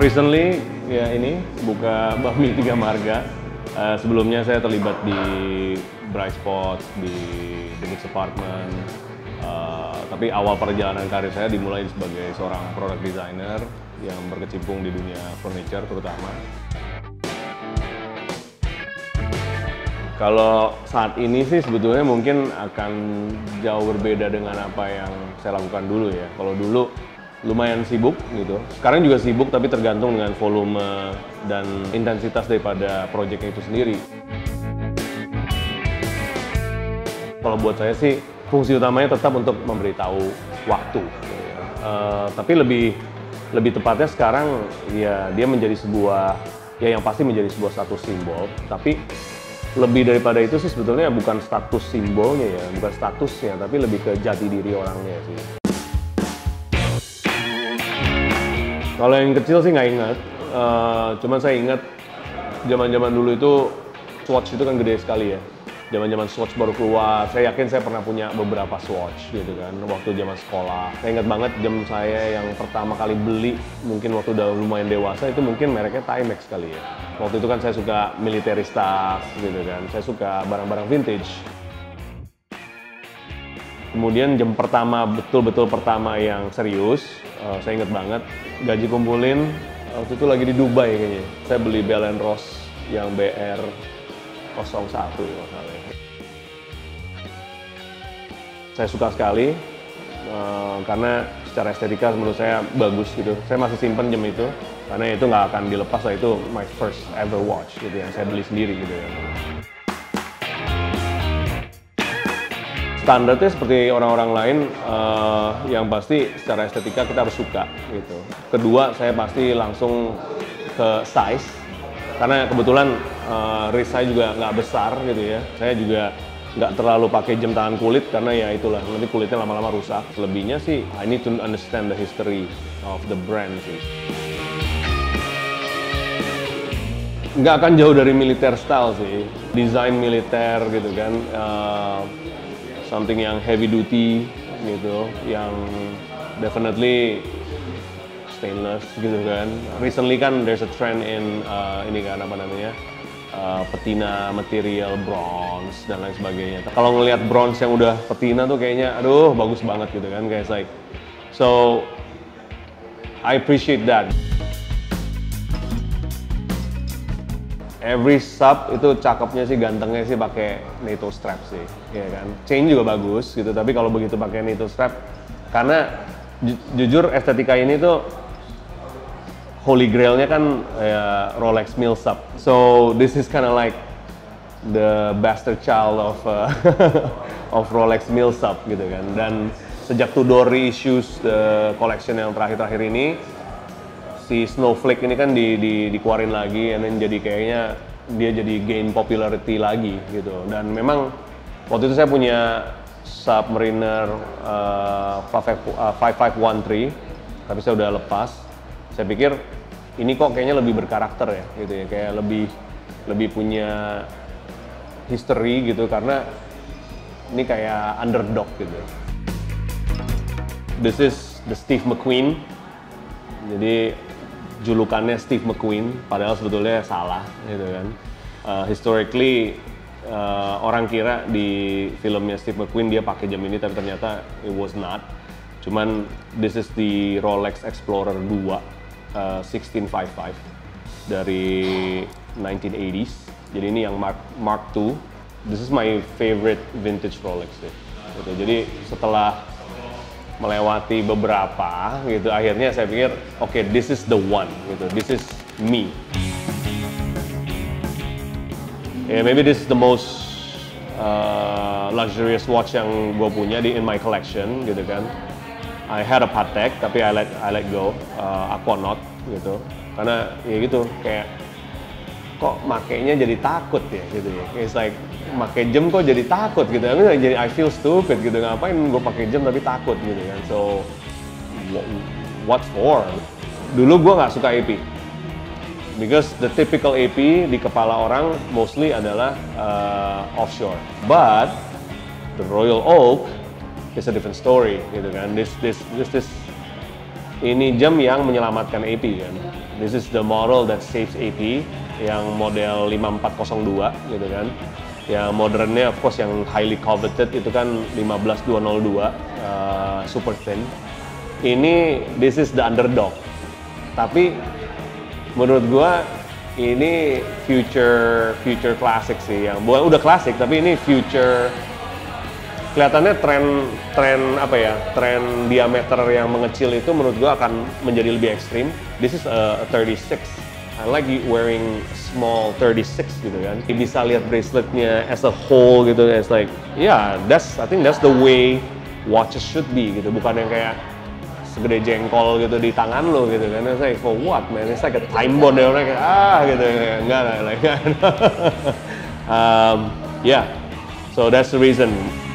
recently ya ini buka Bakmi Tiga Marga. Sebelumnya saya terlibat di Bright Spot, di the mix apartment. Tapi awal perjalanan karir saya dimulai sebagai seorang product designer yang berkecimpung di dunia furniture terutama. Kalau saat ini sih sebetulnya mungkin akan jauh berbeda dengan apa yang saya lakukan dulu ya. Kalau dulu lumayan sibuk gitu. Sekarang juga sibuk tapi tergantung dengan volume dan intensitas daripada proyeknya itu sendiri. Kalau buat saya sih fungsi utamanya tetap untuk memberitahu waktu. Tapi lebih tepatnya sekarang ya dia menjadi sebuah ya yang pasti menjadi sebuah status simbol, tapi lebih daripada itu sih sebetulnya bukan status simbolnya ya, bukan statusnya, tapi lebih ke jati diri orangnya sih. Kalau yang kecil sih nggak ingat, cuman saya ingat zaman-zaman dulu itu Swatch itu kan gede sekali ya. Zaman-zaman Swatch baru keluar, saya yakin saya pernah punya beberapa Swatch gitu kan, waktu zaman sekolah. Saya ingat banget jam saya yang pertama kali beli, mungkin waktu udah lumayan dewasa, itu mungkin mereknya Timex kali ya. Waktu itu kan saya suka military stuff gitu kan, saya suka barang-barang vintage. Kemudian jam pertama, betul-betul pertama yang serius, saya ingat banget, gaji kumpulin, waktu itu lagi di Dubai kayaknya. Saya beli Bell & Ross yang BR-01 masalahnya. Saya suka sekali, karena secara estetika menurut saya bagus gitu. Saya masih simpen jam itu. Karena itu nggak akan dilepas, lah itu my first ever watch gitu yang saya beli sendiri gitu ya. Standarnya seperti orang-orang lain, yang pasti secara estetika kita harus suka gitu. Kedua, saya pasti langsung ke size, karena kebetulan wrist saya juga nggak besar gitu ya. Saya juga nggak terlalu pakai jam tangan kulit karena ya itulah, nanti kulitnya lama-lama rusak. Selebihnya sih, I need to understand the history of the brand sih. Nggak akan jauh dari militer style sih, desain militer gitu kan, something yang heavy duty gitu, yang definitely stainless gitu kan. Recently kan there's a trend in ini kan apa namanya, patina material bronze dan lain sebagainya. Kalau ngelihat bronze yang udah patina tuh kayaknya aduh bagus banget gitu kan, guys, like so I appreciate that. Every sub itu cakepnya sih, gantengnya sih pakai NATO strap sih, ya kan. Chain juga bagus gitu, tapi kalau begitu pakai NATO strap, karena jujur estetika ini tuh holy grailnya kan Rolex Mil Sub. So this is kind of like the bastard child of of Rolex Mil Sub gitu kan. Dan sejak Tudor reissues the collection yang terakhir-terakhir ini, si Snowflake ini kan dikeluarin lagi, and then jadi kayaknya dia jadi gain popularity lagi gitu. Dan memang waktu itu saya punya sub mariner 5513, tapi saya udah lepas. Saya pikir ini kok kayaknya lebih berkarakter ya gitu ya, kayak lebih punya history gitu, karena ini kayak underdog gitu. This is the Steve McQueen. Jadi julukannya Steve McQueen, padahal sebetulnya salah gitu kan. Historically, orang kira di filmnya Steve McQueen dia pakai jam ini, tapi ternyata it was not. Cuman this is the Rolex Explorer II 1655 dari 1980s. Jadi ini yang Mark II. This is my favorite vintage Rolex deh. Gitu. Jadi setelah melewati beberapa gitu, akhirnya saya pikir okay, this is the one gitu, this is me. Yeah, maybe this is the most luxurious watch yang gue punya in my collection gitu kan. I had a Patek tapi I let go, Aquanaut gitu, karena ya gitu kayak kok makainya jadi takut ya gitu ya. It's like pakai jam kok jadi takut gitu. Jadi I feel stupid gitu, ngapain gue pakai jam tapi takut gitu kan. So what for? Dulu gue nggak suka AP. Because the typical AP di kepala orang mostly adalah offshore. But the Royal Oak is a different story gitu kan. This ini jam yang menyelamatkan AP kan. This is the model that saves AP, yang model 5402 gitu kan. Ya modernnya of course yang highly coveted itu kan 15202, super thin. Ini this is the underdog. Tapi menurut gua ini future classic sih, yang bukan udah klasik tapi ini future. Kelihatannya tren diameter yang mengecil itu menurut gua akan menjadi lebih ekstrim. This is a 36. I like you wearing small 36 gitu kan. Bisa lihat braceletnya as a whole gitu. It's like, yeah, I think that's the way watches should be gitu. Bukan yang kayak segede jengkol gitu di tangan lo gitu kan. It's like, for what man? It's like a time bomb. Orang kayak, ah gitu. Enggak. Yeah, so that's the reason.